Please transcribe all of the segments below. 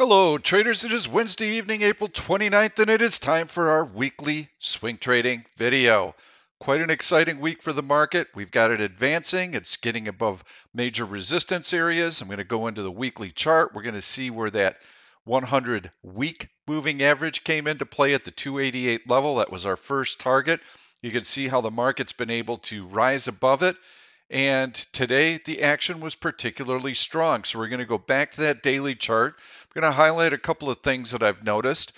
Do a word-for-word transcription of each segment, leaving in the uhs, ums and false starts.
Hello traders, it is Wednesday evening, April twenty-ninth, and it is time for our weekly swing trading video. Quite an exciting week for the market. We've got it advancing. It's getting above major resistance areas. I'm going to go into the weekly chart. We're going to see where that one hundred week moving average came into play at the two eighty-eight level. That was our first target. You can see how the market's been able to rise above it. And today, the action was particularly strong. So we're going to go back to that daily chart. I'm going to highlight a couple of things that I've noticed.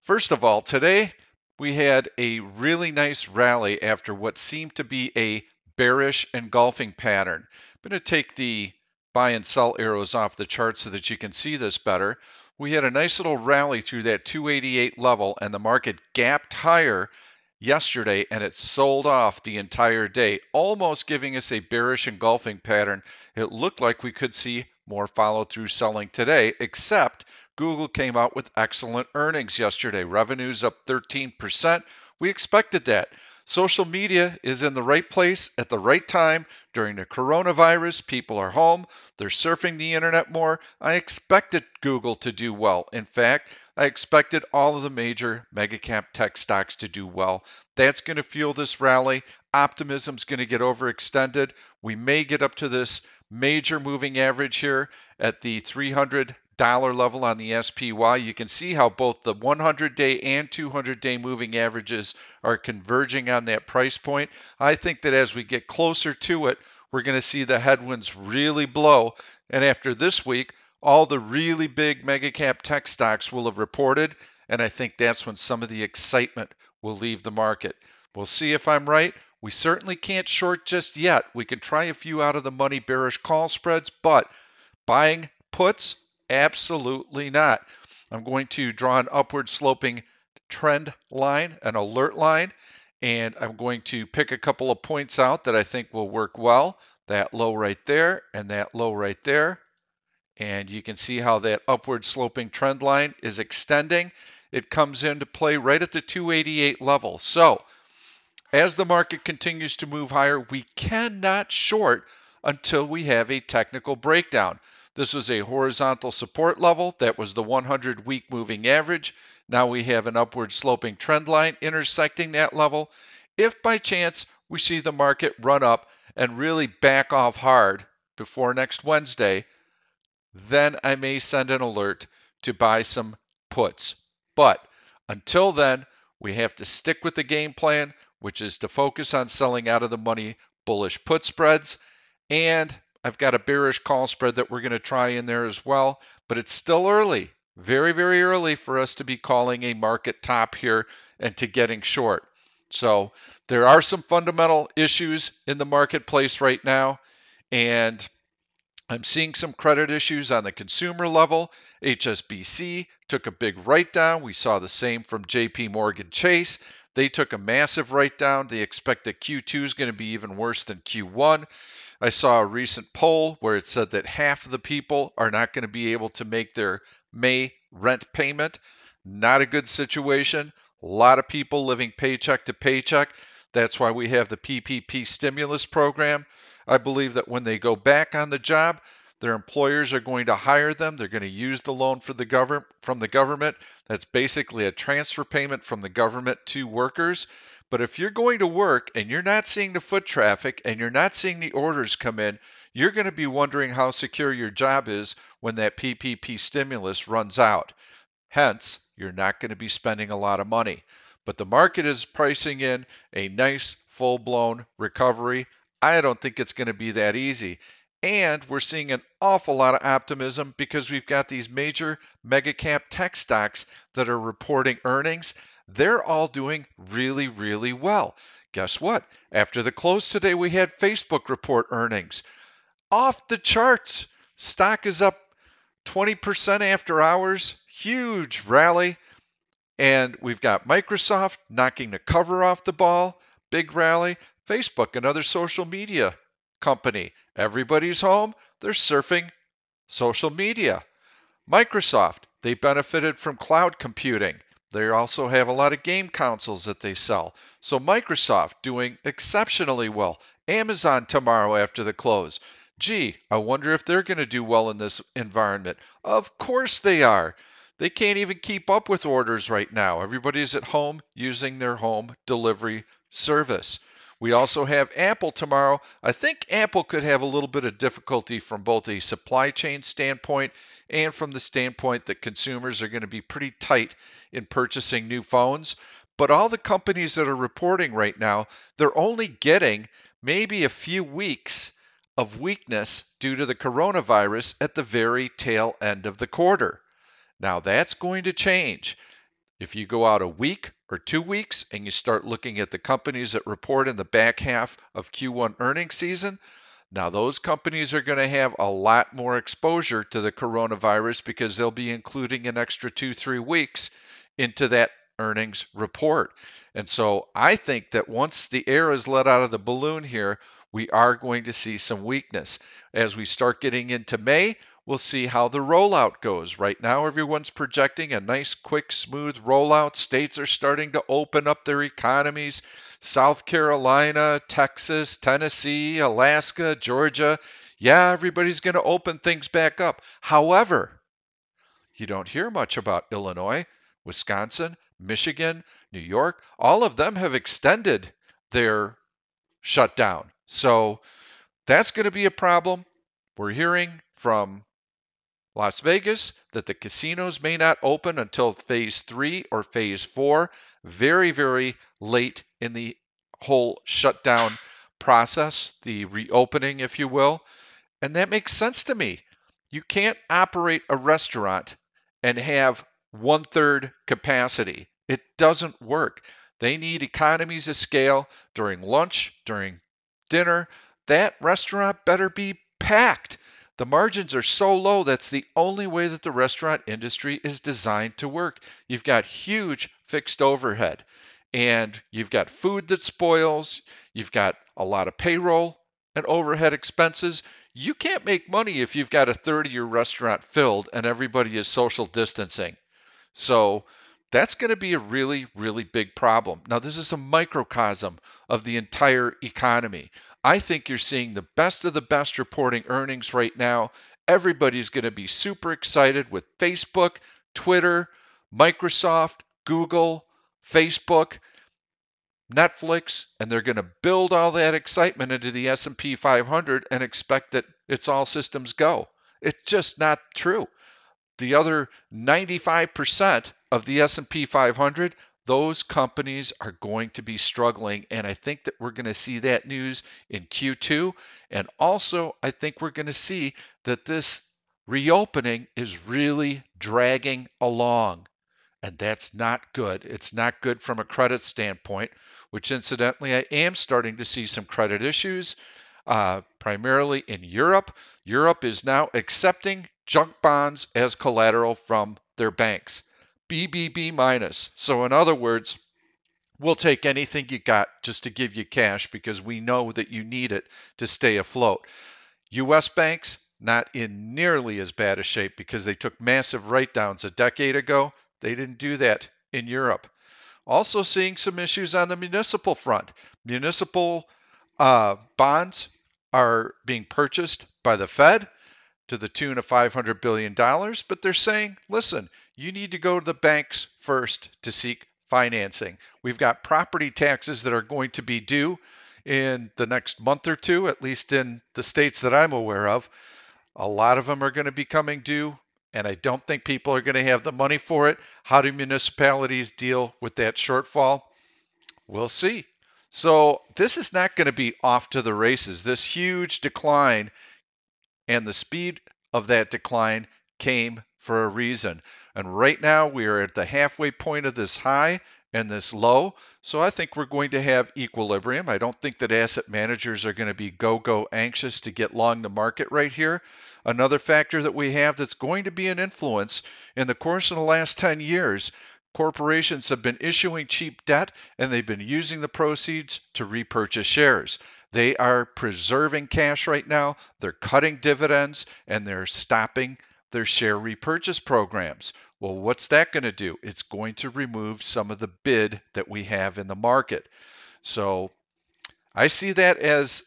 First of all, today, we had a really nice rally after what seemed to be a bearish engulfing pattern. I'm going to take the buy and sell arrows off the chart so that you can see this better. We had a nice little rally through that two eighty-eight level, and the market gapped higher yesterday, and it sold off the entire day, almost giving us a bearish engulfing pattern. It looked like we could see more follow-through selling today, except Google came out with excellent earnings yesterday. Revenues up thirteen percent. We expected that. Social media is in the right place at the right time. During the coronavirus, people are home. They're surfing the internet more. I expected Google to do well. In fact, I expected all of the major mega-cap tech stocks to do well. That's going to fuel this rally. Optimism's going to get overextended. We may get up to this major moving average here at the three hundred dollar level on the S P Y. You can see how both the one hundred day and two hundred day moving averages are converging on that price point. I think that as we get closer to it, we're going to see the headwinds really blow. And after this week, all the really big mega cap tech stocks will have reported, and I think that's when some of the excitement will leave the market. We'll see if I'm right. We certainly can't short just yet. We can try a few out of the money bearish call spreads, but buying puts, absolutely not. I'm going to draw an upward sloping trend line, an alert line, and I'm going to pick a couple of points out that I think will work well. That low right there and that low right there. And you can see how that upward sloping trend line is extending. It comes into play right at the two eighty-eight level. So as the market continues to move higher, we cannot short until we have a technical breakdown. This was a horizontal support level. That was the one hundred week moving average. Now we have an upward sloping trend line intersecting that level. If by chance we see the market run up and really back off hard before next Wednesday, then I may send an alert to buy some puts. But until then, we have to stick with the game plan, which is to focus on selling out of the money bullish put spreads. And I've got a bearish call spread that we're going to try in there as well. But it's still early, very, very early for us to be calling a market top here and to getting short. So there are some fundamental issues in the marketplace right now. And I'm seeing some credit issues on the consumer level. H S B C took a big write-down. We saw the same from J P Morgan Chase. They took a massive write-down. They expect that Q two is going to be even worse than Q one. I saw a recent poll where it said that half of the people are not going to be able to make their May rent payment. Not a good situation. A lot of people living paycheck to paycheck. That's why we have the P P P stimulus program. I believe that when they go back on the job, their employers are going to hire them. They're going to use the loan for the government from the government. That's basically a transfer payment from the government to workers. But if you're going to work and you're not seeing the foot traffic and you're not seeing the orders come in, you're going to be wondering how secure your job is when that P P P stimulus runs out. Hence, you're not going to be spending a lot of money. But the market is pricing in a nice full-blown recovery. I don't think it's going to be that easy. And we're seeing an awful lot of optimism because we've got these major mega cap tech stocks that are reporting earnings. They're all doing really, really well. Guess what? After the close today, we had Facebook report earnings. Off the charts. Stock is up twenty percent after hours. Huge rally. And we've got Microsoft knocking the cover off the ball. Big rally. Facebook, another social media company. Everybody's home. They're surfing social media. Microsoft, they benefited from cloud computing. They also have a lot of game consoles that they sell. So Microsoft doing exceptionally well. Amazon tomorrow after the close. Gee, I wonder if they're going to do well in this environment. Of course they are. They can't even keep up with orders right now. Everybody's at home using their home delivery service. We also have Apple tomorrow. I think Apple could have a little bit of difficulty from both a supply chain standpoint and from the standpoint that consumers are going to be pretty tight in purchasing new phones. But all the companies that are reporting right now, they're only getting maybe a few weeks of weakness due to the coronavirus at the very tail end of the quarter. Now that's going to change. If you go out a week or two weeks and you start looking at the companies that report in the back half of Q one earnings season, now those companies are going to have a lot more exposure to the coronavirus because they'll be including an extra two, three weeks into that earnings report. And so I think that once the air is let out of the balloon here, we are going to see some weakness. As we start getting into May, we'll see how the rollout goes. Right now, everyone's projecting a nice, quick, smooth rollout. States are starting to open up their economies. South Carolina, Texas, Tennessee, Alaska, Georgia. Yeah, everybody's going to open things back up. However, you don't hear much about Illinois, Wisconsin, Michigan, New York. All of them have extended their shutdown. So that's going to be a problem. We're hearing from Las Vegas that the casinos may not open until phase three or phase four, very, very late in the whole shutdown process, the reopening, if you will. And that makes sense to me. You can't operate a restaurant and have one-third capacity. It doesn't work. They need economies of scale during lunch, during dinner. That restaurant better be packed. The margins are so low, that's the only way that the restaurant industry is designed to work. You've got huge fixed overhead, and you've got food that spoils. You've got a lot of payroll and overhead expenses. You can't make money if you've got a third of your restaurant filled and everybody is social distancing. So that's going to be a really, really big problem. Now, this is a microcosm of the entire economy. I think you're seeing the best of the best reporting earnings right now. Everybody's going to be super excited with Facebook, Twitter, Microsoft, Google, Facebook, Netflix, and they're going to build all that excitement into the S and P five hundred and expect that it's all systems go. It's just not true. The other ninety-five percent of the S and P five hundred, those companies are going to be struggling, and I think that we're going to see that news in Q two, and also I think we're going to see that this reopening is really dragging along, and that's not good. It's not good from a credit standpoint, which incidentally I am starting to see some credit issues, uh, primarily in Europe. Europe is now accepting junk bonds as collateral from their banks. B B B minus. So in other words, we'll take anything you got just to give you cash because we know that you need it to stay afloat. U S banks, not in nearly as bad a shape because they took massive write-downs a decade ago. They didn't do that in Europe. Also seeing some issues on the municipal front. Municipal uh, bonds are being purchased by the Fed to the tune of five hundred billion dollars, but they're saying, listen, you need to go to the banks first to seek financing. We've got property taxes that are going to be due in the next month or two, at least in the states that I'm aware of. A lot of them are going to be coming due, and I don't think people are going to have the money for it. How do municipalities deal with that shortfall? We'll see. So this is not going to be off to the races. This huge decline and the speed of that decline came for a reason. And right now we are at the halfway point of this high and this low. So I think we're going to have equilibrium. I don't think that asset managers are going to be go-go anxious to get long the market right here. Another factor that we have that's going to be an influence in the course of the last ten years, corporations have been issuing cheap debt and they've been using the proceeds to repurchase shares. They are preserving cash right now. They're cutting dividends and they're stopping their share repurchase programs. Well, what's that going to do? It's going to remove some of the bid that we have in the market. So I see that as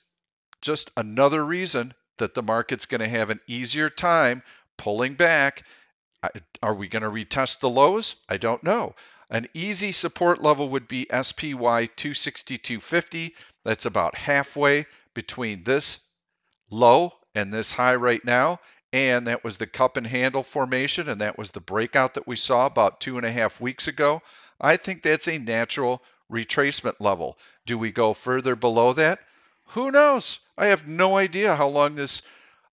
just another reason that the market's going to have an easier time pulling back. Are we going to retest the lows? I don't know. An easy support level would be S P Y two sixty-two fifty. That's about halfway between this low and this high right now. And that was the cup and handle formation, and that was the breakout that we saw about two and a half weeks ago. I think that's a natural retracement level. Do we go further below that? Who knows? I have no idea how long this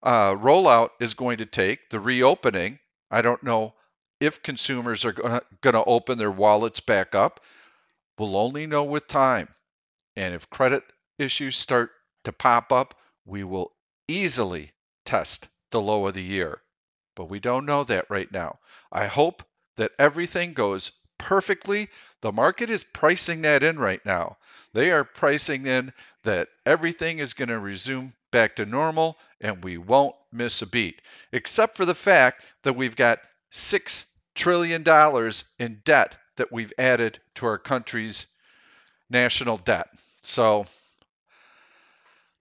uh, rollout is going to take, the reopening. I don't know if consumers are going to open their wallets back up. We'll only know with time. And if credit issues start to pop up, we will easily test the low of the year. But we don't know that right now. I hope that everything goes perfectly. The market is pricing that in right now. They are pricing in that everything is going to resume back to normal and we won't miss a beat, except for the fact that we've got six trillion dollars in debt that we've added to our country's national debt. So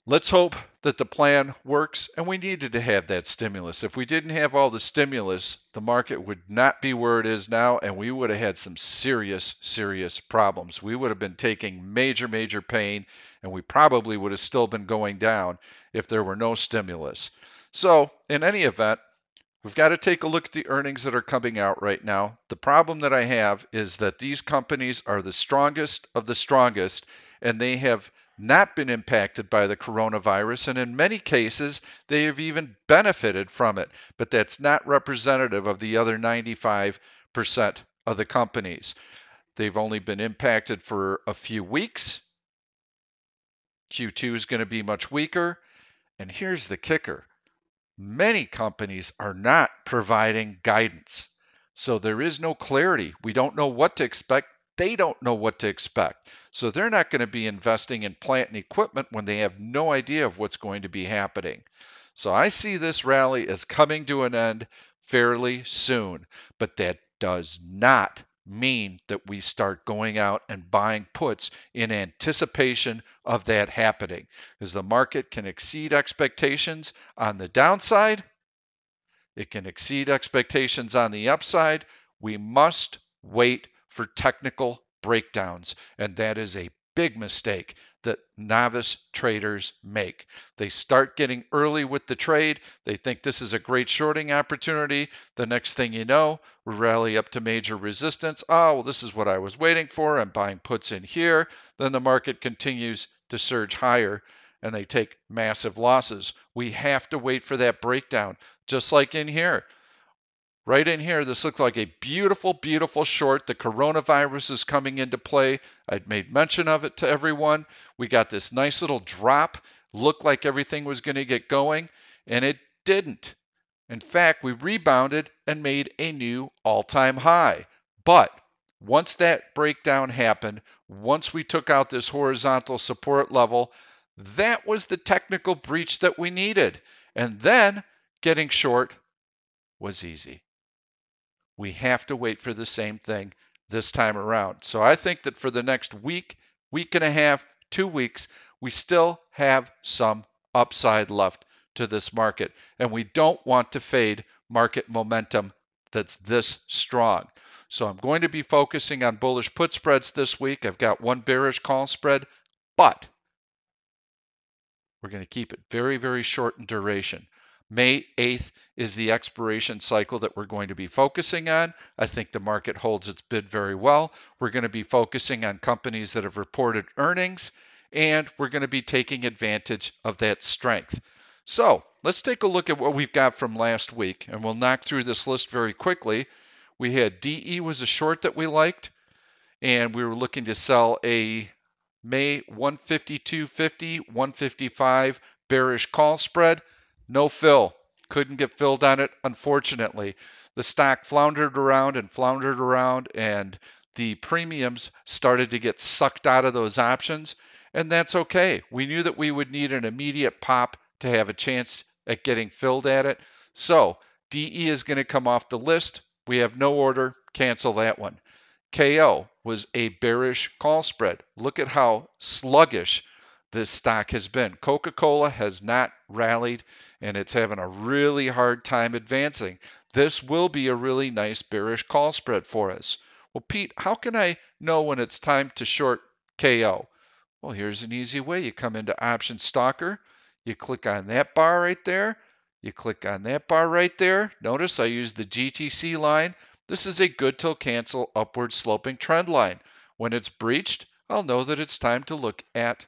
let's hope that the plan works, and we needed to have that stimulus. If we didn't have all the stimulus, the market would not be where it is now, and we would have had some serious, serious problems. We would have been taking major, major pain, and we probably would have still been going down if there were no stimulus. So in any event, we've got to take a look at the earnings that are coming out right now. The problem that I have is that these companies are the strongest of the strongest, and they have not been impacted by the coronavirus, and in many cases they have even benefited from it, but that's not representative of the other ninety-five percent of the companies. They've only been impacted for a few weeks. Q two is going to be much weaker, and here's the kicker. Many companies are not providing guidance, so there is no clarity. We don't know what to expect. They don't know what to expect. So they're not going to be investing in plant and equipment when they have no idea of what's going to be happening. So I see this rally as coming to an end fairly soon. But that does not mean that we start going out and buying puts in anticipation of that happening. Because the market can exceed expectations on the downside. It can exceed expectations on the upside. We must wait for technical breakdowns, and that is a big mistake that novice traders make. They start getting early with the trade. They think this is a great shorting opportunity. The next thing you know, we rally up to major resistance. Oh, well, this is what I was waiting for. I'm buying puts in here. Then the market continues to surge higher, and they take massive losses. We have to wait for that breakdown, just like in here. Right in here, this looked like a beautiful, beautiful short. The coronavirus is coming into play. I'd made mention of it to everyone. We got this nice little drop. Looked like everything was going to get going, and it didn't. In fact, we rebounded and made a new all-time high. But once that breakdown happened, once we took out this horizontal support level, that was the technical breach that we needed. And then getting short was easy. We have to wait for the same thing this time around. So I think that for the next week, week and a half, two weeks, we still have some upside left to this market. And we don't want to fade market momentum that's this strong. So I'm going to be focusing on bullish put spreads this week. I've got one bearish call spread, but we're going to keep it very, very short in duration. May eighth is the expiration cycle that we're going to be focusing on. I think the market holds its bid very well. We're going to be focusing on companies that have reported earnings, and we're going to be taking advantage of that strength. So let's take a look at what we've got from last week, and we'll knock through this list very quickly. We had D E was a short that we liked, and we were looking to sell a May one fifty-two fifty, one fifty-five bearish call spread. No fill. Couldn't get filled on it, unfortunately. The stock floundered around and floundered around, and the premiums started to get sucked out of those options, and that's okay. We knew that we would need an immediate pop to have a chance at getting filled at it. So D E is going to come off the list. We have no order. Cancel that one. K O was a bearish call spread. Look at how sluggish this stock has been. Coca-Cola has not rallied, and it's having a really hard time advancing. This will be a really nice bearish call spread for us. Well, Pete, how can I know when it's time to short K O? Well, here's an easy way. You come into Option Stalker. You click on that bar right there. You click on that bar right there. Notice I use the G T C line. This is a good till cancel upward sloping trend line. When it's breached, I'll know that it's time to look at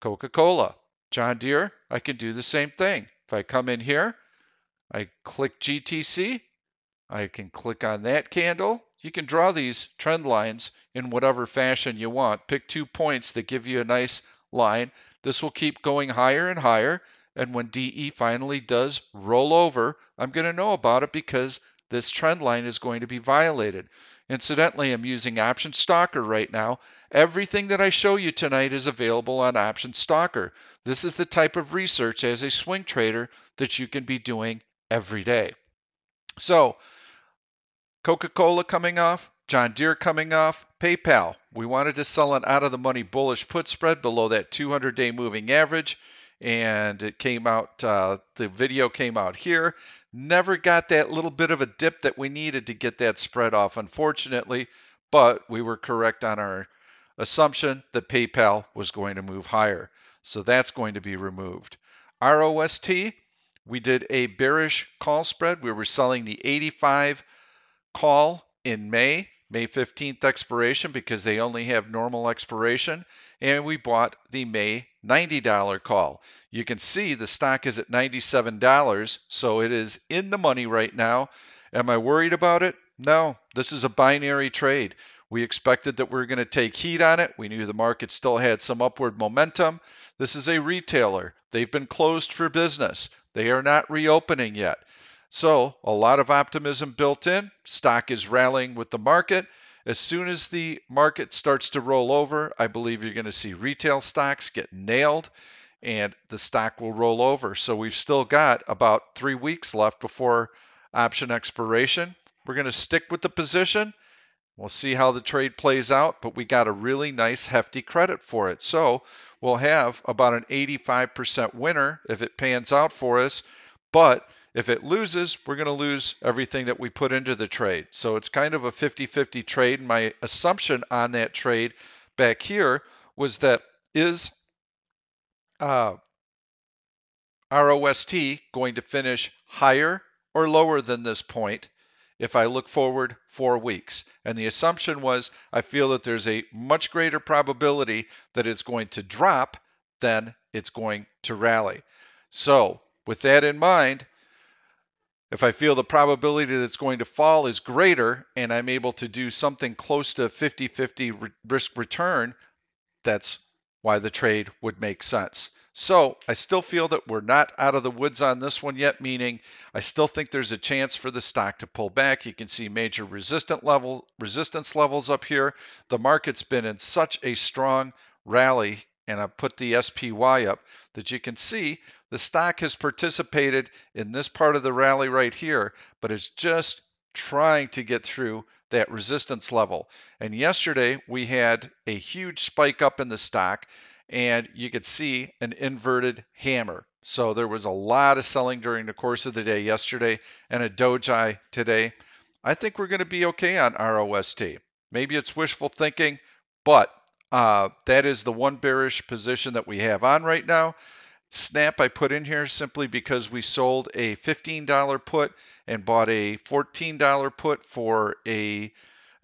Coca-Cola. John Deere, I can do the same thing. If I come in here, I click G T C. I can click on that candle. You can draw these trend lines in whatever fashion you want. Pick two points that give you a nice line. This will keep going higher and higher. And when D E finally does roll over, I'm going to know about it because this trend line is going to be violated. Incidentally, I'm using Option Stalker right now. Everything that I show you tonight is available on Option Stalker. This is the type of research as a swing trader that you can be doing every day. So, Coca-Cola coming off, John Deere coming off, PayPal. We wanted to sell an out-of-the-money bullish put spread below that two hundred day moving average, and it came out, uh, the video came out here. Never got that little bit of a dip that we needed to get that spread off, unfortunately, but we were correct on our assumption that PayPal was going to move higher. So that's going to be removed. R O S T, we did a bearish call spread. We were selling the eighty-five call in May, May fifteenth expiration because they only have normal expiration, and we bought the May ninety dollar call. You can see the stock is at ninety-seven dollars, so it is in the money right now. Am I worried about it? No, this is a binary trade. We expected that we were going to take heat on it. We knew the market still had some upward momentum. This is a retailer. They've been closed for business. They are not reopening yet. So a lot of optimism built in. Stock is rallying with the market. As soon as the market starts to roll over, I believe you're going to see retail stocks get nailed and the stock will roll over. So we've still got about three weeks left before option expiration. We're going to stick with the position. We'll see how the trade plays out, but we got a really nice hefty credit for it. So we'll have about an eighty-five percent winner if it pans out for us, but if it loses, we're going to lose everything that we put into the trade. So it's kind of a fifty fifty trade. And my assumption on that trade back here was that is uh, R O S T going to finish higher or lower than this point if I look forward four weeks? And the assumption was I feel that there's a much greater probability that it's going to drop than it's going to rally. So with that in mind, if I feel the probability that it's going to fall is greater and I'm able to do something close to fifty fifty risk return, that's why the trade would make sense. So I still feel that we're not out of the woods on this one yet, meaning I still think there's a chance for the stock to pull back. You can see major resistant level, resistance levels up here. The market's been in such a strong rally, and I put the S P Y up, that you can see the stock has participated in this part of the rally right here, but it's just trying to get through that resistance level. And yesterday we had a huge spike up in the stock, and you could see an inverted hammer. So there was a lot of selling during the course of the day yesterday and a doji today. I think we're going to be okay on R O S T. Maybe it's wishful thinking, but Uh, that is the one bearish position that we have on right now. Snap I put in here simply because we sold a fifteen dollar put and bought a fourteen dollar put for a,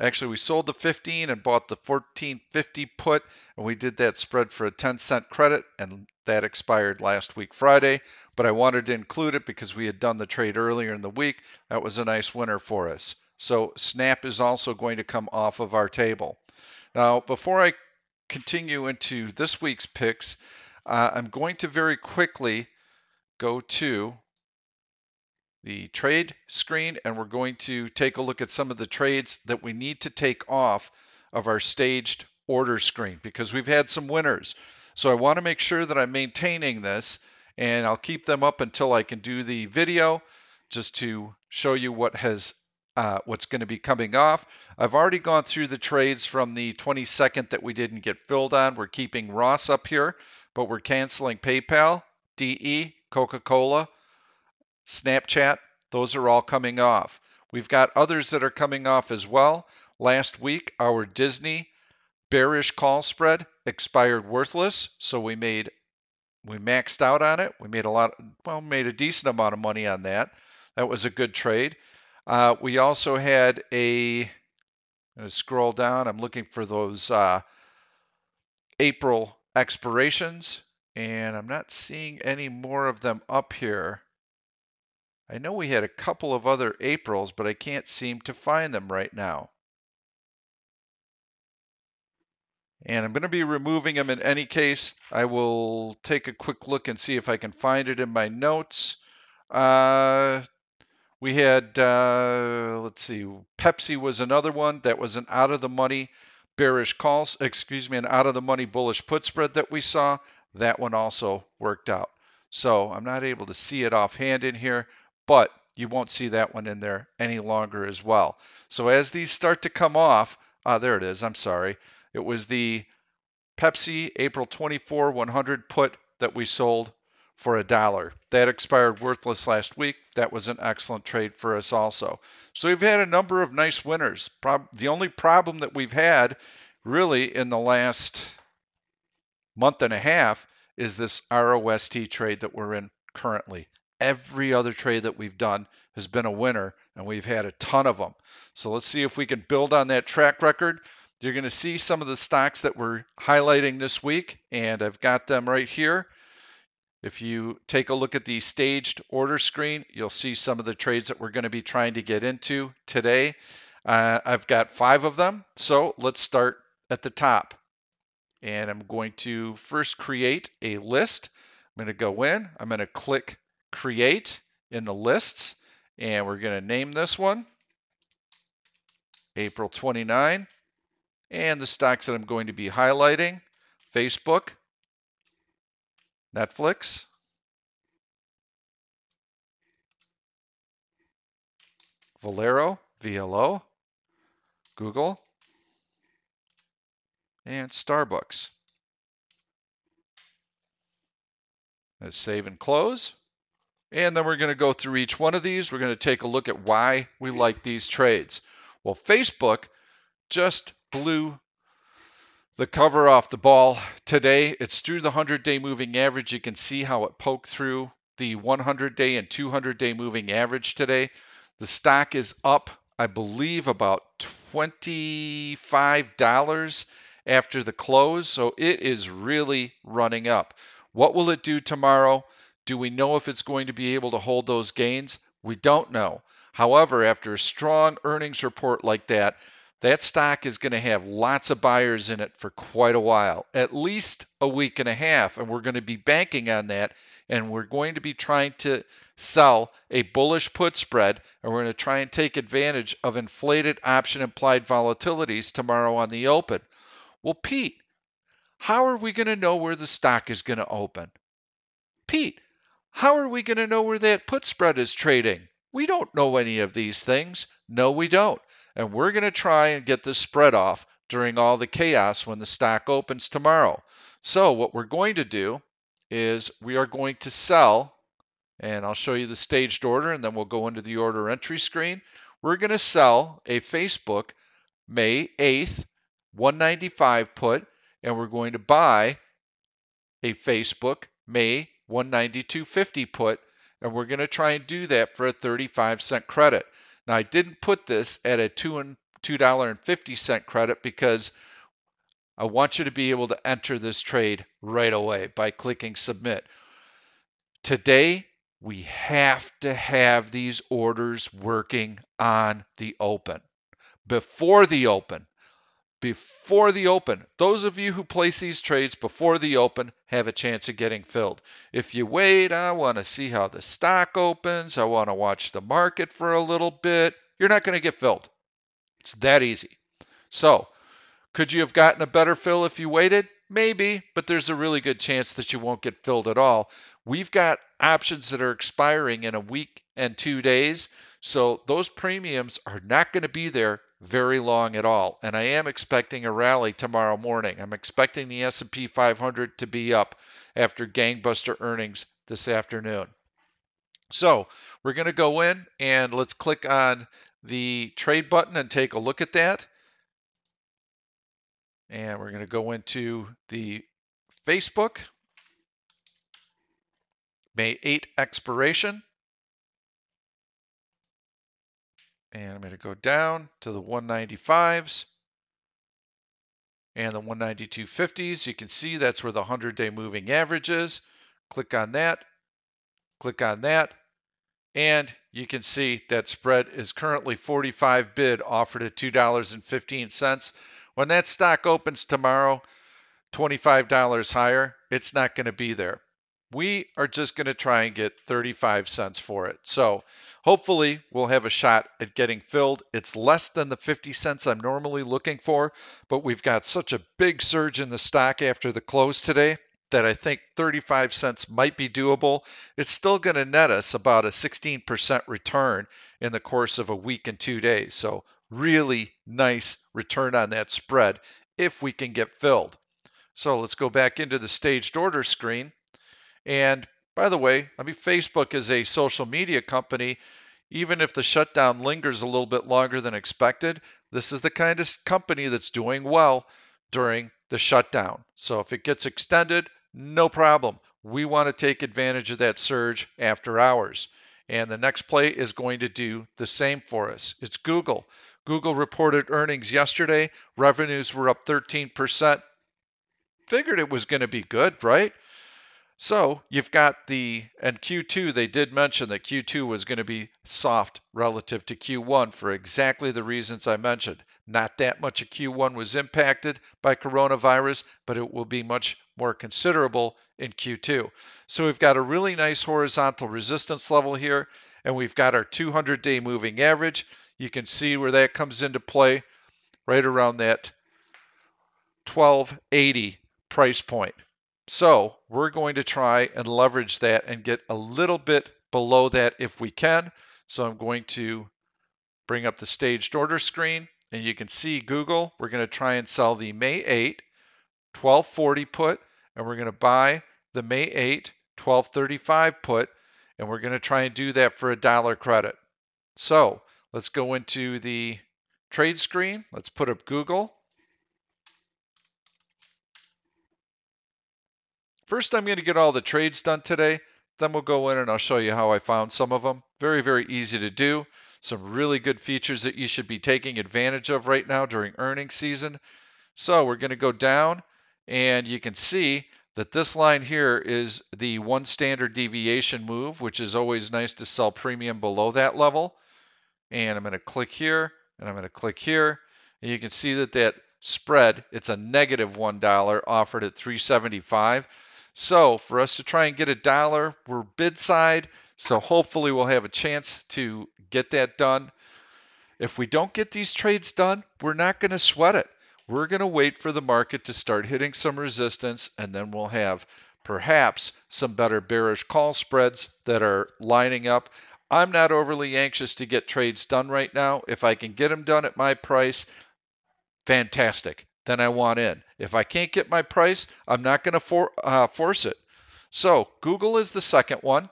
actually we sold the fifteen and bought the fourteen fifty put, and we did that spread for a ten cent credit, and that expired last week Friday, but I wanted to include it because we had done the trade earlier in the week. That was a nice winner for us. So Snap is also going to come off of our table. Now, before I continue into this week's picks, uh, I'm going to very quickly go to the trade screen, and we're going to take a look at some of the trades that we need to take off of our staged order screen because we've had some winners. So I want to make sure that I'm maintaining this, and I'll keep them up until I can do the video just to show you what has uh, what's going to be coming off. I've already gone through the trades from the twenty-second that we didn't get filled on. We're keeping Ross up here, but we're canceling PayPal, D E, Coca-Cola, Snapchat. Those are all coming off. We've got others that are coming off as well. Last week, our Disney bearish call spread expired worthless, so we made we maxed out on it. We made a lot, well, made a decent amount of money on that. That was a good trade. Uh, we also had a, I'm going to scroll down. I'm looking for those uh, April expirations, and I'm not seeing any more of them up here. I know we had a couple of other Aprils, but I can't seem to find them right now. And I'm going to be removing them in any case. I will take a quick look and see if I can find it in my notes. Uh, we had, uh, let's see, Pepsi was another one. That was an out-of-the-money bearish call, excuse me, an out-of-the-money bullish put spread that we saw. That one also worked out. So I'm not able to see it offhand in here, but you won't see that one in there any longer as well. So as these start to come off, uh, there it is, I'm sorry. It was the Pepsi April twenty-four one hundred put that we sold for a dollar. That expired worthless last week. That was an excellent trade for us also. So we've had a number of nice winners. Prob- the only problem that we've had really in the last month and a half is this R O S T trade that we're in currently. Every other trade that we've done has been a winner, and we've had a ton of them. So let's see if we can build on that track record. You're going to see some of the stocks that we're highlighting this week, and I've got them right here. If you take a look at the staged order screen, you'll see some of the trades that we're going to be trying to get into today. Uh, I've got five of them, so let's start at the top. And I'm going to first create a list. I'm going to go in. I'm going to click Create in the lists, and we're going to name this one April twenty-ninth. And the stocks that I'm going to be highlighting, Facebook, Netflix, Valero, V L O, Google, and Starbucks. Let's save and close. And then we're going to go through each one of these. We're going to take a look at why we like these trades. Well, Facebook just blew the cover off the ball today. It's through the hundred-day moving average. You can see how it poked through the one hundred-day and two hundred-day moving average today. The stock is up, I believe, about twenty-five dollars after the close, so it is really running up. What will it do tomorrow? Do we know if it's going to be able to hold those gains? We don't know. However, after a strong earnings report like that, that stock is going to have lots of buyers in it for quite a while, at least a week and a half, and we're going to be banking on that, and we're going to be trying to sell a bullish put spread, and we're going to try and take advantage of inflated option implied volatilities tomorrow on the open. Well, Pete, how are we going to know where the stock is going to open? Pete, how are we going to know where that put spread is trading? We don't know any of these things. No, we don't. And we're going to try and get this spread off during all the chaos when the stock opens tomorrow. So what we're going to do is we are going to sell, and I'll show you the staged order, and then we'll go into the order entry screen. We're going to sell a Facebook May eighth one ninety-five put, and we're going to buy a Facebook May one ninety-two fifty put, and we're going to try and do that for a thirty-five cent credit. Now, I didn't put this at a two dollars and fifty cent credit because I want you to be able to enter this trade right away by clicking Submit. Today, we have to have these orders working on the open, before the open, before the open. Those of you who place these trades before the open have a chance of getting filled. If you wait, I want to see how the stock opens, I want to watch the market for a little bit, you're not going to get filled. It's that easy. So, could you have gotten a better fill if you waited? Maybe, but there's a really good chance that you won't get filled at all. We've got options that are expiring in a week and two days, So those premiums are not going to be there very long at all. And I am expecting a rally tomorrow morning. I'm expecting the S and P five hundred to be up after gangbuster earnings this afternoon. So we're going to go in and let's click on the trade button and take a look at that. And we're going to go into the Facebook May eighth expiration. And I'm going to go down to the one ninety-fives and the one ninety-two fifties. You can see that's where the hundred-day moving average is. Click on that. Click on that. And you can see that spread is currently forty-five bid offered at two dollars and fifteen cents. When that stock opens tomorrow, twenty-five dollars higher, it's not going to be there. We are just going to try and get thirty-five cents for it. So hopefully we'll have a shot at getting filled. It's less than the fifty cents I'm normally looking for, but we've got such a big surge in the stock after the close today that I think thirty-five cents might be doable. It's still going to net us about a sixteen percent return in the course of a week and two days. So really nice return on that spread if we can get filled. So let's go back into the staged order screen. And by the way, I mean, Facebook is a social media company. Even if the shutdown lingers a little bit longer than expected, this is the kind of company that's doing well during the shutdown. So if it gets extended, no problem. We want to take advantage of that surge after hours. And the next play is going to do the same for us. It's Google. Google reported earnings yesterday. Revenues were up thirteen percent. Figured it was going to be good, right? So you've got the, and Q two, they did mention that Q two was going to be soft relative to Q one for exactly the reasons I mentioned. Not that much of Q one was impacted by coronavirus, but it will be much more considerable in Q two. So we've got a really nice horizontal resistance level here, and we've got our two hundred day moving average. You can see where that comes into play right around that twelve eighty price point. So we're going to try and leverage that and get a little bit below that if we can. So I'm going to bring up the staged order screen, and you can see Google. We're going to try and sell the May eighth twelve forty put, and we're going to buy the May eighth twelve thirty-five put, and we're going to try and do that for a dollar credit. So let's go into the trade screen. Let's put up Google. First, I'm going to get all the trades done today. Then we'll go in and I'll show you how I found some of them. Very, very easy to do. Some really good features that you should be taking advantage of right now during earnings season. So we're going to go down, and you can see that this line here is the one standard deviation move, which is always nice to sell premium below that level. And I'm going to click here, and I'm going to click here. And you can see that that spread, it's a negative one dollar offered at three seventy-five. So for us to try and get a dollar, we're bid side. So hopefully we'll have a chance to get that done. If we don't get these trades done, we're not going to sweat it. We're going to wait for the market to start hitting some resistance, and then we'll have perhaps some better bearish call spreads that are lining up. I'm not overly anxious to get trades done right now. If I can get them done at my price, fantastic. Then I want in. If I can't get my price, I'm not going to for, uh, force it. So Google is the second one,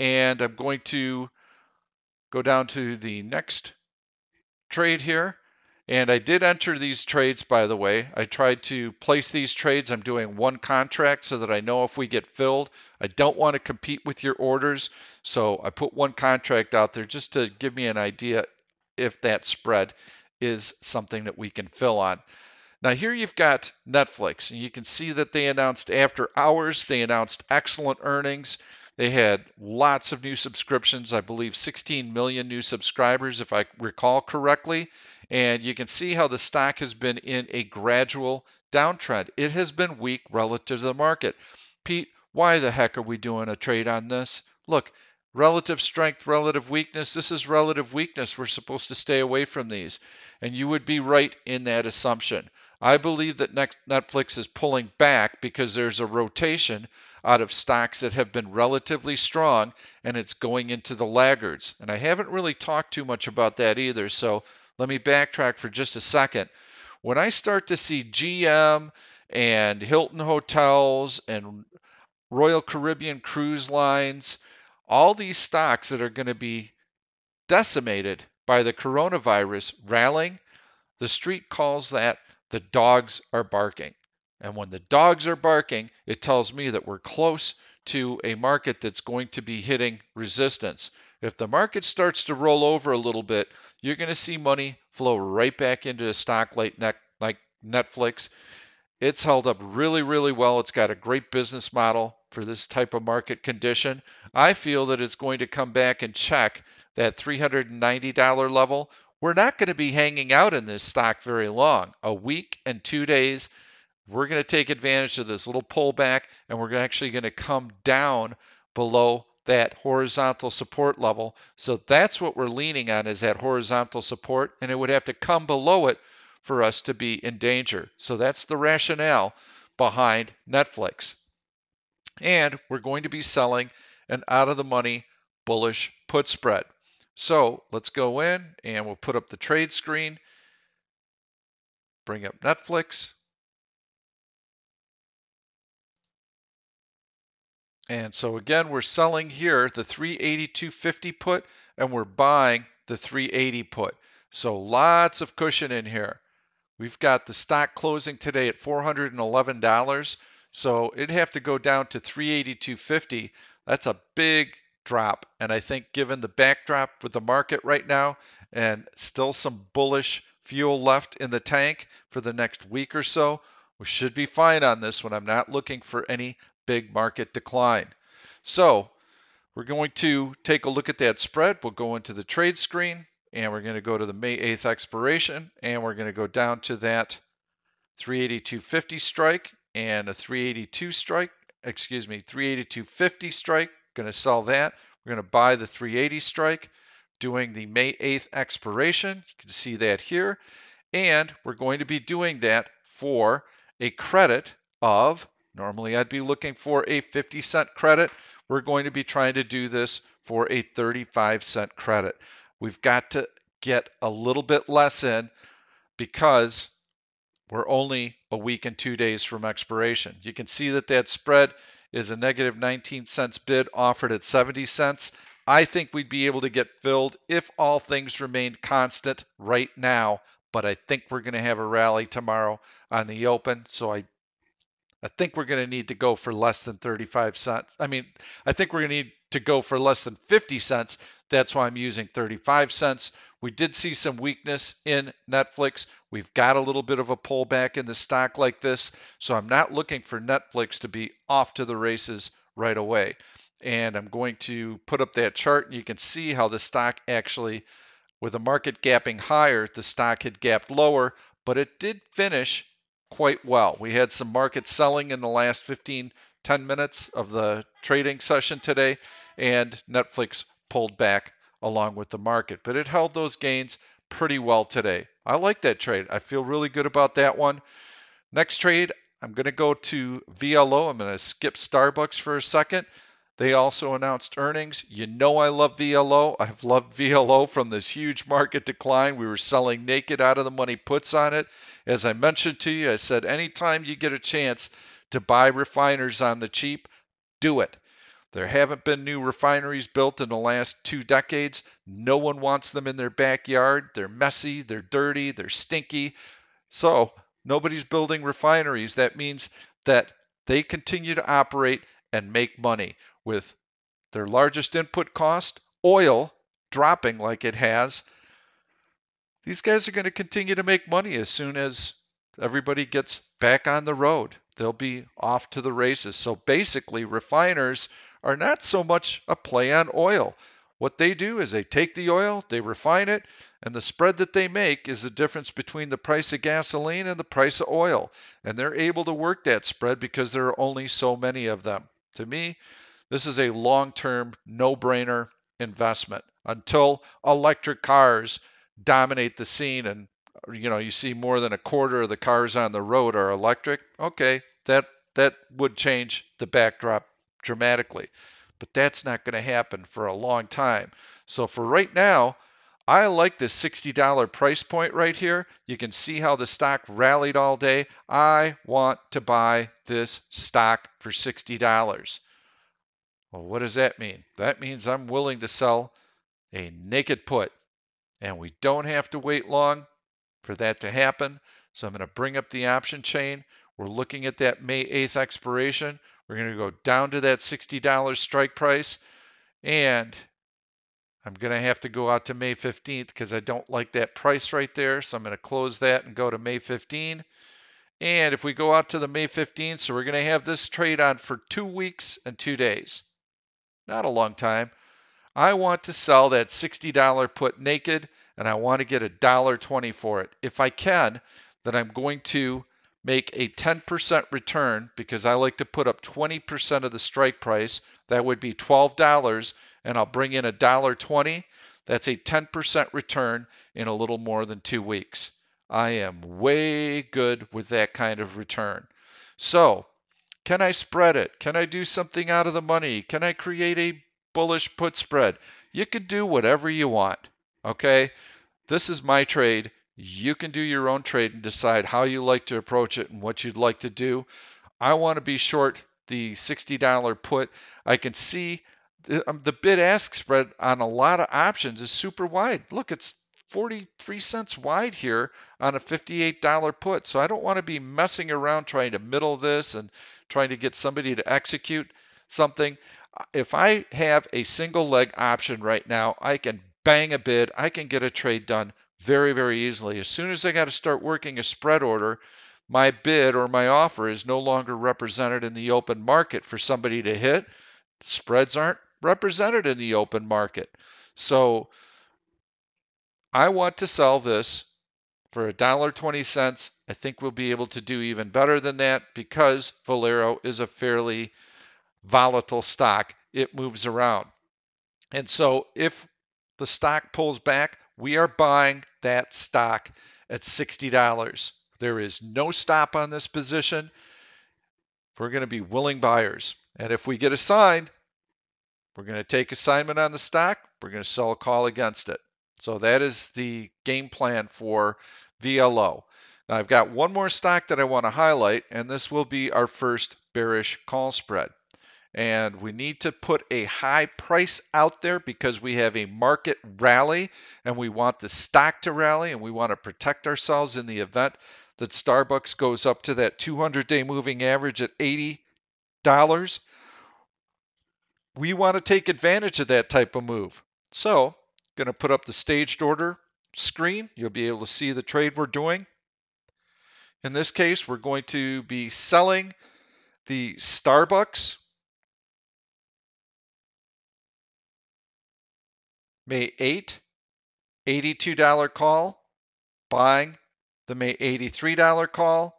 and I'm going to go down to the next trade here. And I did enter these trades, by the way. I tried to place these trades. I'm doing one contract so that I know if we get filled. I don't want to compete with your orders, so I put one contract out there just to give me an idea if that spread is something that we can fill on. Now here you've got Netflix, and you can see that they announced after hours, they announced excellent earnings. They had lots of new subscriptions, I believe sixteen million new subscribers, if I recall correctly. And you can see how the stock has been in a gradual downtrend. It has been weak relative to the market. Pete, why the heck are we doing a trade on this? Look, Relative strength, relative weakness. This is relative weakness. We're supposed to stay away from these. And you would be right in that assumption. I believe that Netflix is pulling back because there's a rotation out of stocks that have been relatively strong, and it's going into the laggards. And I haven't really talked too much about that either, so let me backtrack for just a second. When I start to see G M and Hilton Hotels and Royal Caribbean Cruise Lines, all these stocks that are going to be decimated by the coronavirus rallying, the street calls that the dogs are barking. And when the dogs are barking, it tells me that we're close to a market that's going to be hitting resistance. If the market starts to roll over a little bit, you're going to see money flow right back into a stock like Netflix. It's held up really, really well. It's got a great business model for this type of market condition. I feel that it's going to come back and check that three hundred ninety dollar level. We're not going to be hanging out in this stock very long, a week and two days. We're going to take advantage of this little pullback, and we're actually going to come down below that horizontal support level. So that's what we're leaning on, is that horizontal support, and it would have to come below it for us to be in danger. So that's the rationale behind Netflix. And we're going to be selling an out-of-the-money bullish put spread. So let's go in, and we'll put up the trade screen. Bring up Netflix. And so again, we're selling here the three eighty-two fifty put, and we're buying the three eighty put. So lots of cushion in here. We've got the stock closing today at four hundred eleven dollars, so it'd have to go down to three eighty-two fifty. That's a big drop, and I think given the backdrop with the market right now and still some bullish fuel left in the tank for the next week or so, we should be fine on this one. I'm not looking for any big market decline. So we're going to take a look at that spread. We'll go into the trade screen, and we're going to go to the May eighth expiration, and we're going to go down to that three eighty-two fifty strike and a three eighty-two strike, excuse me, three eighty-two fifty strike. Going to sell that. We're going to buy the three eighty strike doing the May eighth expiration. You can see that here. And we're going to be doing that for a credit of, normally I'd be looking for a fifty cent credit. We're going to be trying to do this for a thirty-five cent credit. We've got to get a little bit less in because we're only a week and two days from expiration. You can see that that spread is a negative nineteen cents bid offered at seventy cents. I think we'd be able to get filled if all things remained constant right now, but I think we're going to have a rally tomorrow on the open, so I I think we're going to need to go for less than thirty-five cents. I mean, I think we're going to need to go for less than fifty cents. That's why I'm using thirty-five cents. We did see some weakness in Netflix. We've got a little bit of a pullback in the stock like this. So I'm not looking for Netflix to be off to the races right away. And I'm going to put up that chart, and you can see how the stock actually, with the market gapping higher, the stock had gapped lower, but it did finish quite well. We had some market selling in the last fifteen, ten minutes of the trading session today, and Netflix pulled back along with the market, but it held those gains pretty well today. I like that trade. I feel really good about that one. Next trade, I'm going to go to V L O. I'm going to skip Starbucks for a second. They also announced earnings. You know I love V L O. I've loved V L O from this huge market decline. We were selling naked out of the money puts on it. As I mentioned to you, I said anytime you get a chance to buy refiners on the cheap, do it. There haven't been new refineries built in the last two decades. No one wants them in their backyard. They're messy, they're dirty, they're stinky. So nobody's building refineries. That means that they continue to operate and make money with their largest input cost, oil, dropping like it has. These guys are going to continue to make money as soon as everybody gets back on the road. They'll be off to the races. So basically, refiners are not so much a play on oil. What they do is they take the oil, they refine it, and the spread that they make is the difference between the price of gasoline and the price of oil. And they're able to work that spread because there are only so many of them. To me, This is a long-term, no-brainer investment until electric cars dominate the scene and, you know, you see more than a quarter of the cars on the road are electric. Okay, that that would change the backdrop dramatically. But that's not going to happen for a long time. So for right now, I like this sixty dollar price point right here. You can see how the stock rallied all day. I want to buy this stock for sixty dollars. Well, what does that mean? That means I'm willing to sell a naked put. And we don't have to wait long for that to happen. So I'm going to bring up the option chain. We're looking at that May eighth expiration. We're going to go down to that sixty dollar strike price. And I'm going to have to go out to May fifteenth because I don't like that price right there. So I'm going to close that and go to May fifteenth. And if we go out to the May fifteenth, so we're going to have this trade on for two weeks and two days. Not a long time. I want to sell that sixty dollar put naked, and I want to get one dollar twenty for it. If I can, then I'm going to make a ten percent return because I like to put up twenty percent of the strike price. That would be twelve dollars. And I'll bring in one dollar twenty. That's a ten percent return in a little more than two weeks. I am way good with that kind of return. So can I spread it? Can I do something out of the money? Can I create a bullish put spread? You can do whatever you want, okay? This is my trade. You can do your own trade and decide how you like to approach it and what you'd like to do. I want to be short the sixty dollar put. I can see the bid-ask spread on a lot of options is super wide. Look, it's forty-three cents wide here on a fifty-eight dollar put. So I don't want to be messing around trying to middle this and trying to get somebody to execute something. If I have a single leg option right now, I can bang a bid. I can get a trade done very, very easily. As soon as I got to start working a spread order, my bid or my offer is no longer represented in the open market for somebody to hit. Spreads aren't represented in the open market. So I want to sell this for one dollar twenty. I think we'll be able to do even better than that because Valero is a fairly volatile stock. It moves around. And so if the stock pulls back, we are buying that stock at sixty dollars. There is no stop on this position. We're going to be willing buyers. And if we get assigned, we're going to take assignment on the stock. We're going to sell a call against it. So that is the game plan for V L O. Now I've got one more stock that I want to highlight, and this will be our first bearish call spread. And we need to put a high price out there because we have a market rally, and we want the stock to rally, and we want to protect ourselves in the event that Starbucks goes up to that two hundred day moving average at eighty dollars. We want to take advantage of that type of move. So going to put up the staged order screen. You'll be able to see the trade we're doing. In this case, we're going to be selling the Starbucks May eighth eighty-two dollar call, buying the May eighty-three dollar call,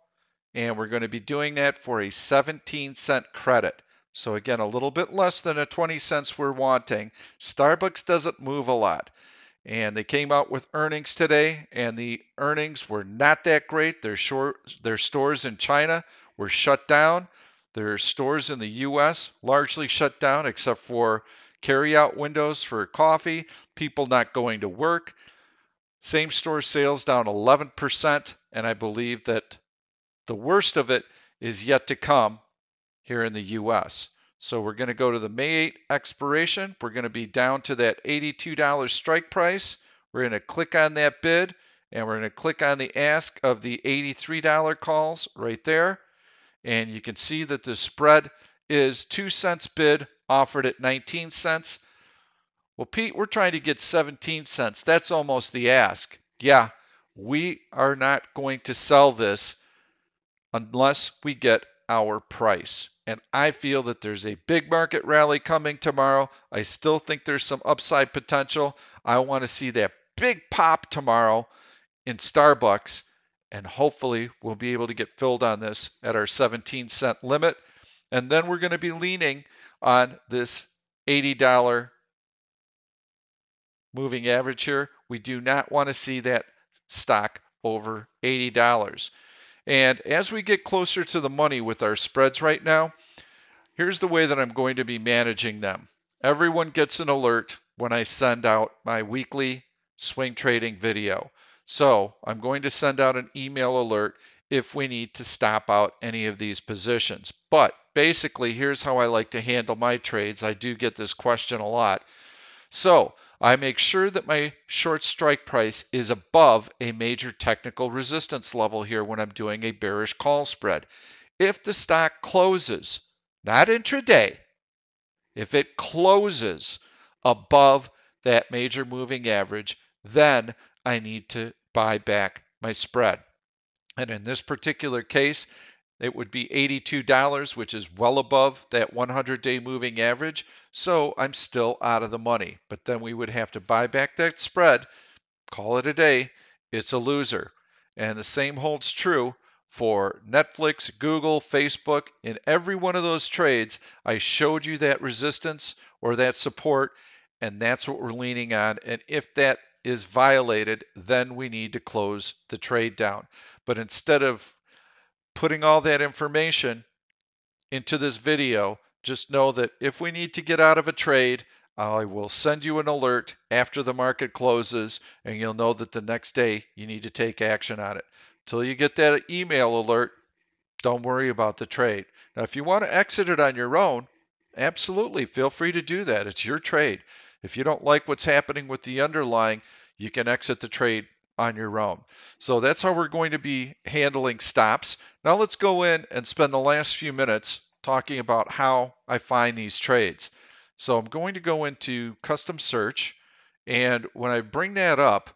and we're going to be doing that for a seventeen cent credit. So again, a little bit less than a twenty cents we're wanting. Starbucks doesn't move a lot. And they came out with earnings today, and the earnings were not that great. Their, short, their stores in China were shut down. Their stores in the U S largely shut down, except for carry-out windows for coffee, people not going to work. Same-store sales down eleven percent, and I believe that the worst of it is yet to come here in the U S. So we're going to go to the May eighth expiration. We're going to be down to that eighty-two dollar strike price. We're going to click on that bid, and we're going to click on the ask of the eighty-three dollar calls right there. And you can see that the spread is two cents bid, offered at nineteen cents. Well, Pete, we're trying to get seventeen cents. That's almost the ask. Yeah, we are not going to sell this unless we get our price. And I feel that there's a big market rally coming tomorrow. I still think there's some upside potential. I want to see that big pop tomorrow in Starbucks, and hopefully we'll be able to get filled on this at our seventeen cent limit. And then we're going to be leaning on this eighty dollar moving average here. We do not want to see that stock over eighty dollars. And as we get closer to the money with our spreads right now, here's the way that I'm going to be managing them. Everyone gets an alert when I send out my weekly swing trading video. So I'm going to send out an email alert if we need to stop out any of these positions. But basically, here's how I like to handle my trades. I do get this question a lot. So I make sure that my short strike price is above a major technical resistance level here when I'm doing a bearish call spread. If the stock closes, not intraday, if it closes above that major moving average, then I need to buy back my spread. And in this particular case, it would be eighty-two dollars, which is well above that one hundred day moving average. So I'm still out of the money. But then we would have to buy back that spread, call it a day. It's a loser. And the same holds true for Netflix, Google, Facebook. In every one of those trades, I showed you that resistance or that support, and that's what we're leaning on. And if that is violated, then we need to close the trade down. But instead of putting all that information into this video, just know that if we need to get out of a trade, I will send you an alert after the market closes, and you'll know that the next day you need to take action on it. Till you get that email alert, don't worry about the trade. Now, if you want to exit it on your own, absolutely feel free to do that. It's your trade. If you don't like what's happening with the underlying, you can exit the trade on your own. So that's how we're going to be handling stops. Now let's go in and spend the last few minutes talking about how I find these trades. So I'm going to go into custom search, and when I bring that up,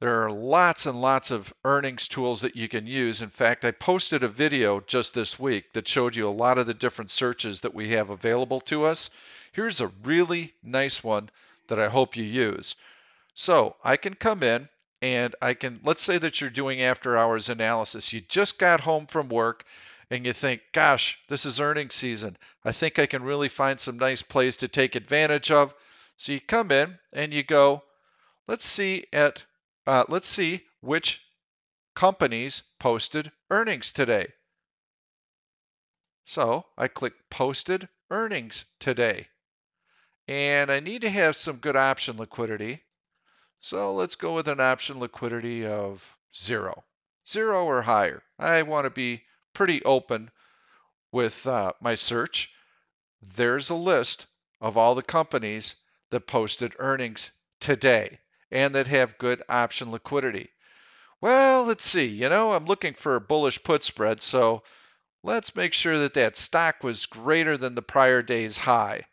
there are lots and lots of earnings tools that you can use. In fact, I posted a video just this week that showed you a lot of the different searches that we have available to us. Here's a really nice one that I hope you use. So I can come in, and I can, let's say that you're doing after hours analysis. You just got home from work and you think, gosh, this is earnings season. I think I can really find some nice plays to take advantage of. So you come in and you go, let's see at, uh, let's see which companies posted earnings today. So I click posted earnings today, and I need to have some good option liquidity. So let's go with an option liquidity of zero, zero or higher. I want to be pretty open with uh, my search. There's a list of all the companies that posted earnings today and that have good option liquidity. Well, let's see, you know, I'm looking for a bullish put spread. So let's make sure that that stock was greater than the prior day's high.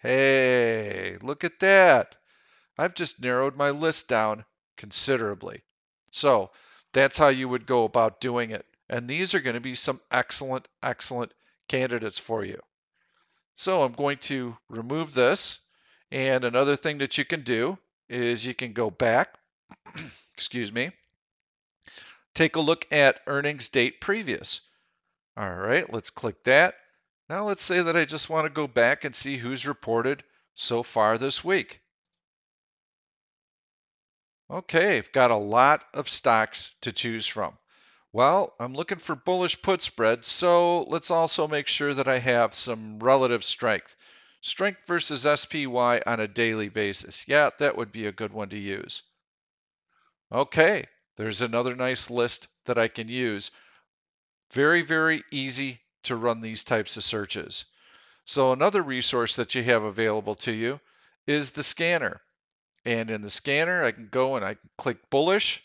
Hey, look at that. I've just narrowed my list down considerably. So that's how you would go about doing it. And these are going to be some excellent, excellent candidates for you. So I'm going to remove this. And another thing that you can do is you can go back, excuse me, take a look at earnings date previous. All right, let's click that. Now let's say that I just want to go back and see who's reported so far this week. Okay, I've got a lot of stocks to choose from. Well, I'm looking for bullish put spreads, so let's also make sure that I have some relative strength. Strength versus S P Y on a daily basis. Yeah, that would be a good one to use. Okay, there's another nice list that I can use. Very, very easy to run these types of searches. So another resource that you have available to you is the scanner. And in the scanner, I can go and I can click bullish,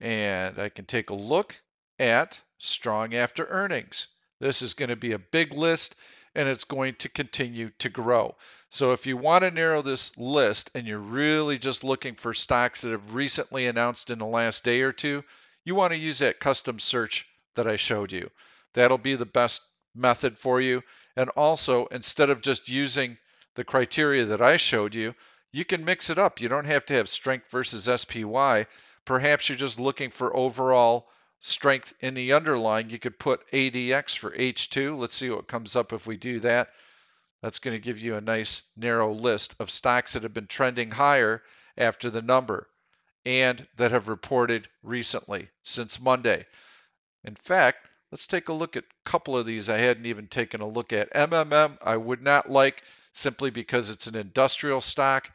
and I can take a look at strong after earnings. This is going to be a big list, and it's going to continue to grow. So if you want to narrow this list and you're really just looking for stocks that have recently announced in the last day or two, you want to use that custom search that I showed you. That'll be the best method for you. And also, instead of just using the criteria that I showed you, you can mix it up. You don't have to have strength versus S P Y. Perhaps you're just looking for overall strength in the underlying. You could put A D X for H two. Let's see what comes up if we do that. That's going to give you a nice narrow list of stocks that have been trending higher after the number and that have reported recently since Monday. In fact, let's take a look at a couple of these I hadn't even taken a look at. M M M, I would not like simply because it's an industrial stock,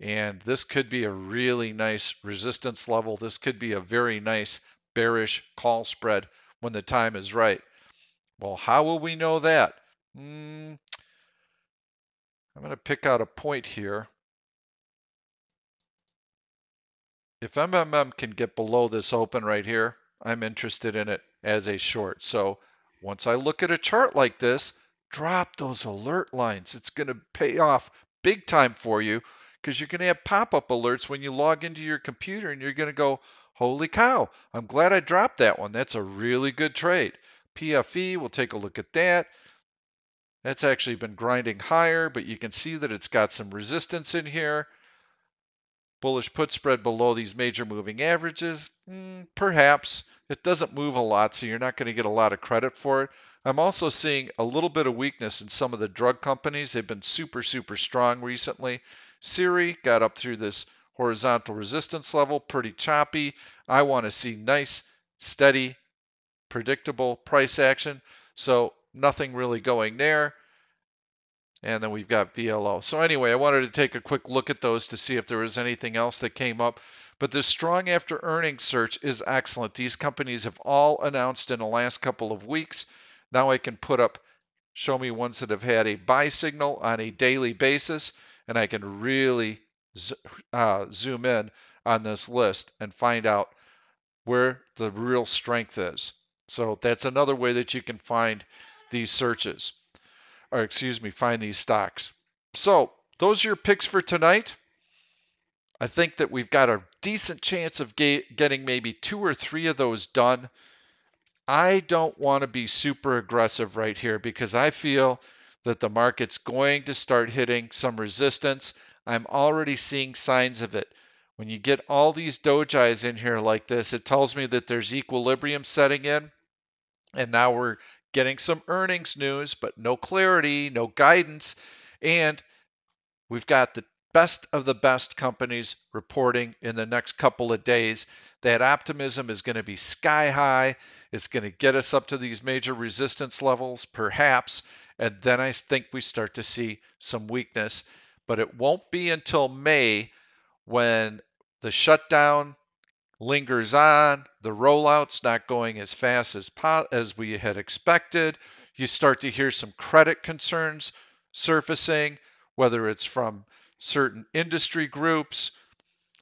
and this could be a really nice resistance level. This could be a very nice bearish call spread when the time is right. Well, how will we know that? Mm, I'm going to pick out a point here. If M M M can get below this open right here, I'm interested in it as a short. So once I look at a chart like this, drop those alert lines. It's going to pay off big time for you because you're going to have pop-up alerts when you log into your computer, and you're going to go, holy cow, I'm glad I dropped that one. That's a really good trade. P F E, we'll take a look at that. That's actually been grinding higher, but you can see that it's got some resistance in here. Bullish put spread below these major moving averages, mm, perhaps. It doesn't move a lot, so you're not going to get a lot of credit for it. I'm also seeing a little bit of weakness in some of the drug companies. They've been super, super strong recently. Siri got up through this horizontal resistance level, pretty choppy. I want to see nice, steady, predictable price action, so nothing really going there. And then we've got V L O. So anyway, I wanted to take a quick look at those to see if there was anything else that came up. But this strong after earnings search is excellent. These companies have all announced in the last couple of weeks. Now I can put up, show me ones that have had a buy signal on a daily basis, and I can really uh, zoom in on this list and find out where the real strength is. So that's another way that you can find these searches. Or excuse me, find these stocks. So those are your picks for tonight. I think that we've got a decent chance of get, getting maybe two or three of those done. I don't want to be super aggressive right here because I feel that the market's going to start hitting some resistance. I'm already seeing signs of it. When you get all these dojis in here like this, it tells me that there's equilibrium setting in, and now we're getting some earnings news, but no clarity, no guidance. And we've got the best of the best companies reporting in the next couple of days. That optimism is going to be sky high. It's going to get us up to these major resistance levels, perhaps. And then I think we start to see some weakness. But it won't be until May when the shutdown lingers on, the rollout's not going as fast as po as we had expected. You start to hear some credit concerns surfacing, whether it's from certain industry groups,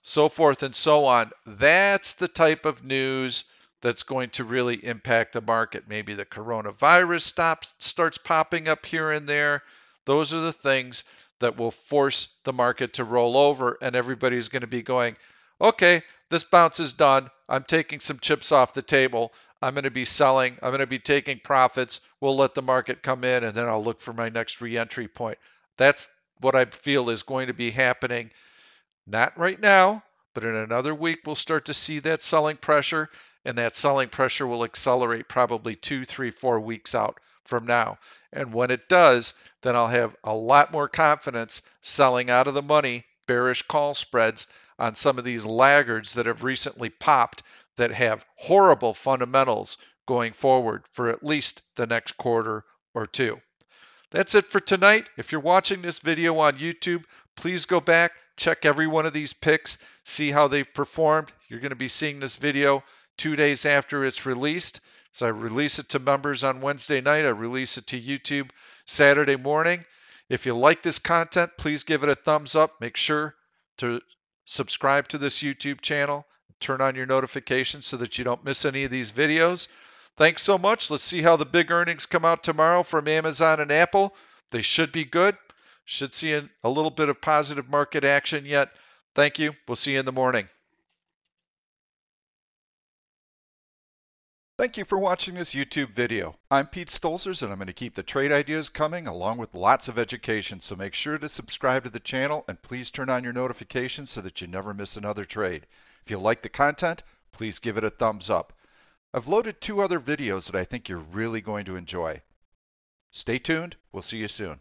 so forth and so on. That's the type of news that's going to really impact the market. Maybe the coronavirus stops, starts popping up here and there. Those are the things that will force the market to roll over, and everybody's going to be going, okay, this bounce is done. I'm taking some chips off the table. I'm going to be selling. I'm going to be taking profits. We'll let the market come in, and then I'll look for my next re-entry point. That's what I feel is going to be happening. Not right now, but in another week, we'll start to see that selling pressure, and that selling pressure will accelerate probably two, three, four weeks out from now. And when it does, then I'll have a lot more confidence selling out of the money, bearish call spreads, on some of these laggards that have recently popped that have horrible fundamentals going forward for at least the next quarter or two. That's it for tonight. If you're watching this video on YouTube, please go back, check every one of these picks, see how they've performed. You're going to be seeing this video two days after it's released. So I release it to members on Wednesday night. I release it to YouTube Saturday morning. If you like this content, please give it a thumbs up. Make sure to subscribe to this YouTube channel, turn on your notifications so that you don't miss any of these videos. Thanks so much. Let's see how the big earnings come out tomorrow from Amazon and Apple. They should be good. Should see a little bit of positive market action yet. Thank you. We'll see you in the morning. Thank you for watching this YouTube video. I'm Pete Stolcers, and I'm going to keep the trade ideas coming along with lots of education, so make sure to subscribe to the channel and please turn on your notifications so that you never miss another trade. If you like the content, please give it a thumbs up. I've loaded two other videos that I think you're really going to enjoy. Stay tuned. We'll see you soon.